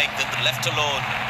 leg than left alone.